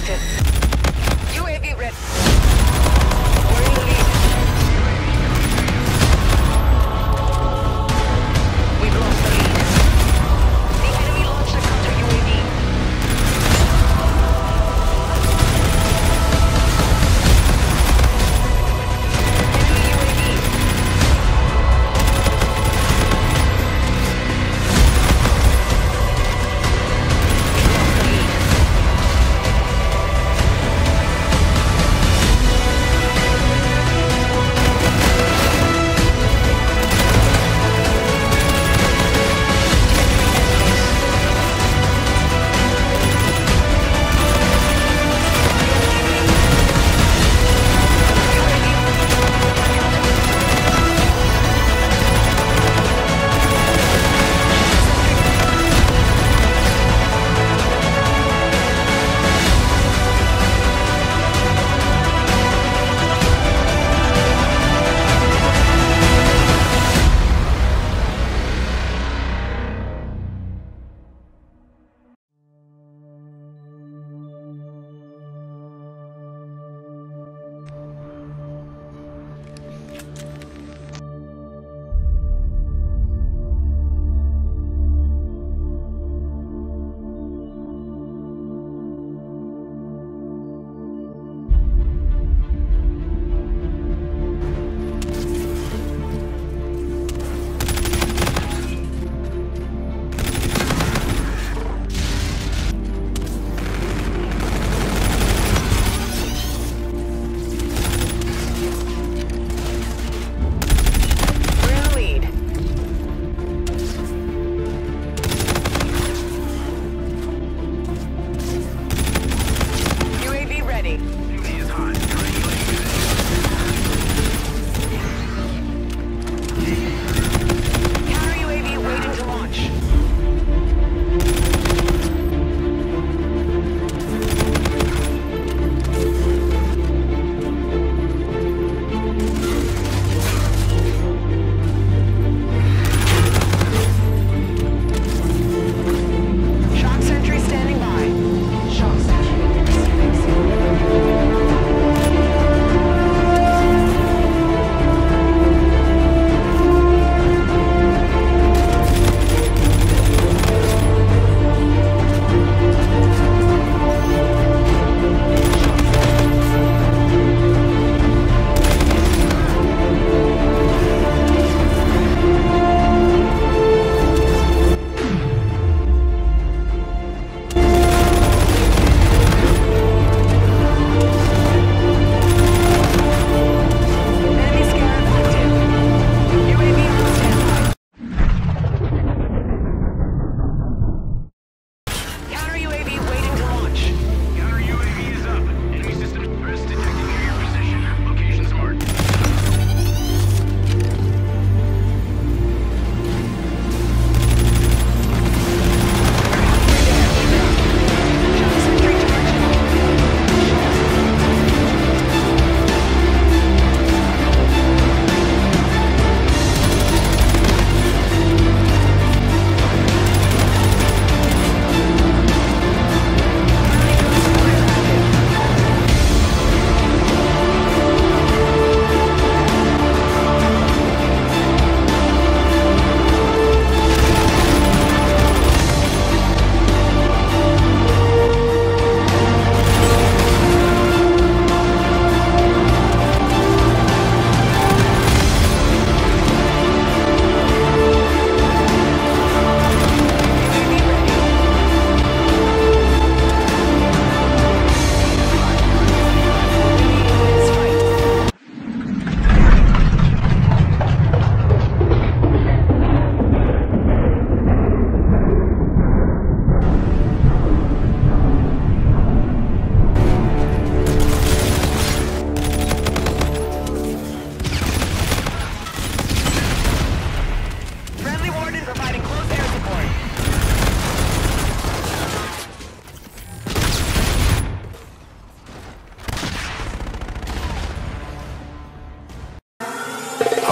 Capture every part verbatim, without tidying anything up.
active. U A V ready. Warning lead. We've lost the lead. The enemy launched a counter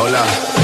Hola.